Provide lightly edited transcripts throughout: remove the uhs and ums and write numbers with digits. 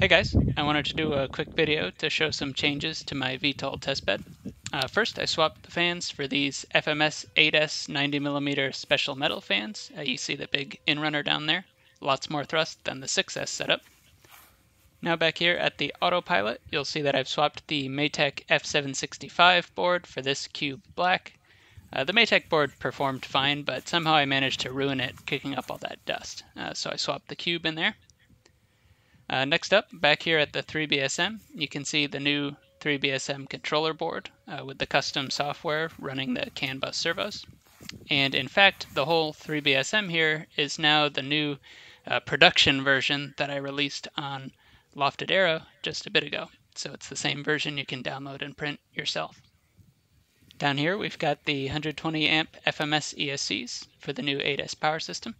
Hey guys, I wanted to do a quick video to show some changes to my VTOL testbed. First, I swapped the fans for these FMS 8S 90mm special metal fans. You see the big in-runner down there. Lots more thrust than the 6S setup. Now back here at the autopilot, you'll see that I've swapped the Matek F765 board for this Cube Black. The Matek board performed fine, but somehow I managed to ruin it kicking up all that dust. So I swapped the Cube in there. Next up, back here at the 3BSM, you can see the new 3BSM controller board with the custom software running the CAN bus servos. And in fact, the whole 3BSM here is now the new production version that I released on Lofted Aero just a bit ago. So it's the same version you can download and print yourself. Down here, we've got the 120 amp FMS ESCs for the new 8S power system.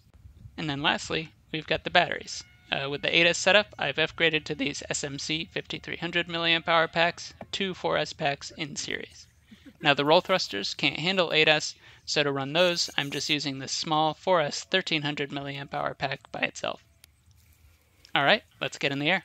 And then lastly, we've got the batteries. With the 8S setup, I've upgraded to these SMC 5300 mAh packs, two 4S packs in series. Now the roll thrusters can't handle 8S, so to run those, I'm just using this small 4S 1300 mAh pack by itself. Alright, let's get in the air.